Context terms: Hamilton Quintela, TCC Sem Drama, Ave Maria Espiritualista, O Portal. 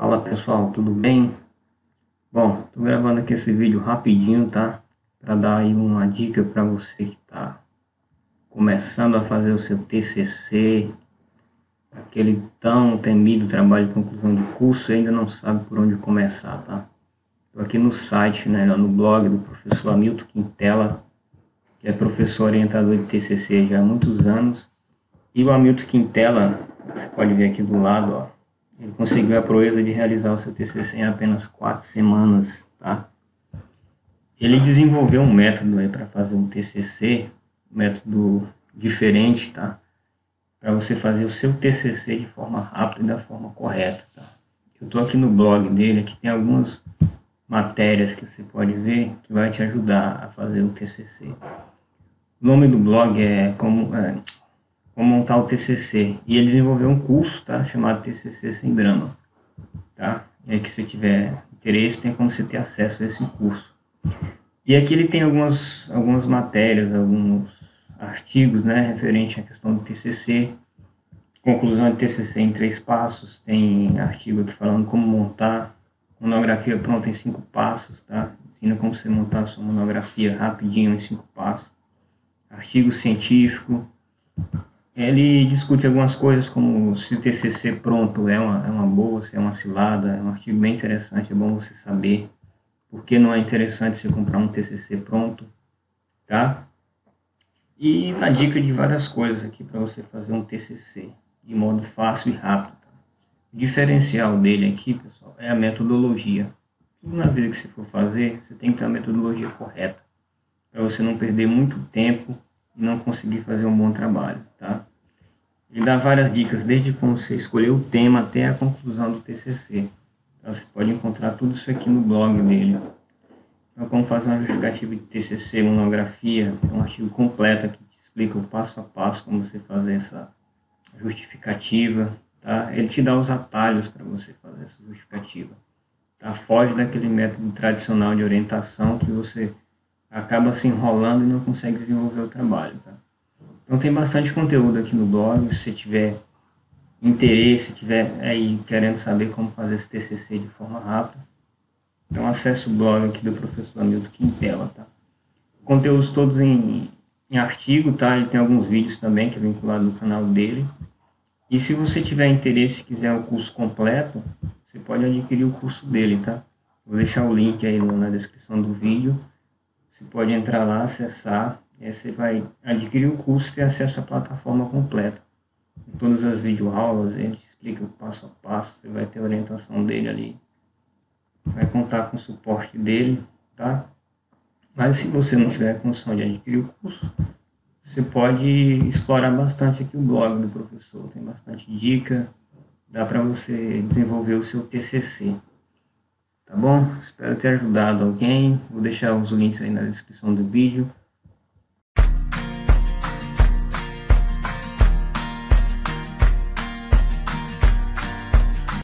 Fala pessoal, tudo bem? Bom, tô gravando aqui esse vídeo rapidinho, tá? Para dar aí uma dica para você que tá começando a fazer o seu TCC, aquele tão temido trabalho de conclusão de curso e ainda não sabe por onde começar, tá? Tô aqui no site, né, no blog do professor Hamilton Quintela, que é professor orientador de TCC já há muitos anos. E o Hamilton Quintela, você pode ver aqui do lado, ó, ele conseguiu a proeza de realizar o seu TCC em apenas 4 semanas, tá? Ele desenvolveu um método aí para fazer um TCC, um método diferente, tá? Para você fazer o seu TCC de forma rápida e da forma correta, tá? Eu tô aqui no blog dele, aqui tem algumas matérias que você pode ver que vai te ajudar a fazer o TCC. O nome do blog é como montar o TCC, e ele desenvolveu um curso, tá, chamado TCC Sem Drama, tá? E aí, que se tiver interesse, tem como você ter acesso a esse curso. E aqui ele tem algumas matérias, alguns artigos, né, referente à questão do TCC, conclusão de TCC em 3 passos, tem artigo aqui falando como montar monografia pronta em 5 passos, tá? Ensina como você montar a sua monografia rapidinho em 5 passos. Artigo científico. Ele discute algumas coisas como se o TCC pronto é uma boa, se é uma cilada. É um artigo bem interessante, é bom você saber porque não é interessante você comprar um TCC pronto, tá? E na dica de várias coisas aqui para você fazer um TCC de modo fácil e rápido, tá? O diferencial dele aqui, pessoal, é a metodologia. Tudo na vida que você for fazer, você tem que ter uma metodologia correta para você não perder muito tempo e não conseguir fazer um bom trabalho, tá? Ele dá várias dicas, desde como você escolher o tema até a conclusão do TCC. Então, você pode encontrar tudo isso aqui no blog dele. Então, como fazer uma justificativa de TCC, monografia, é um artigo completo que te explica o passo a passo como você fazer essa justificativa, tá? Ele te dá os atalhos para você fazer essa justificativa, tá? Foge daquele método tradicional de orientação que você acaba se enrolando e não consegue desenvolver o trabalho, tá? Então tem bastante conteúdo aqui no blog. Se você tiver interesse, tiver aí querendo saber como fazer esse TCC de forma rápida, então acesse o blog aqui do professor Hamilton Quintela, tá? Conteúdos todos em artigo, tá? Ele tem alguns vídeos também que é vinculado no canal dele. E se você tiver interesse e quiser o curso completo, você pode adquirir o curso dele, tá? Vou deixar o link aí na descrição do vídeo. Você pode entrar lá, acessar, e aí você vai adquirir o curso e ter acesso à plataforma completa. Com todas as videoaulas, ele te explica o passo a passo, você vai ter a orientação dele ali. Vai contar com o suporte dele, tá? Mas se você não tiver condição de adquirir o curso, você pode explorar bastante aqui o blog do professor. Tem bastante dica, dá para você desenvolver o seu TCC. Tá bom? Espero ter ajudado alguém. Vou deixar os links aí na descrição do vídeo.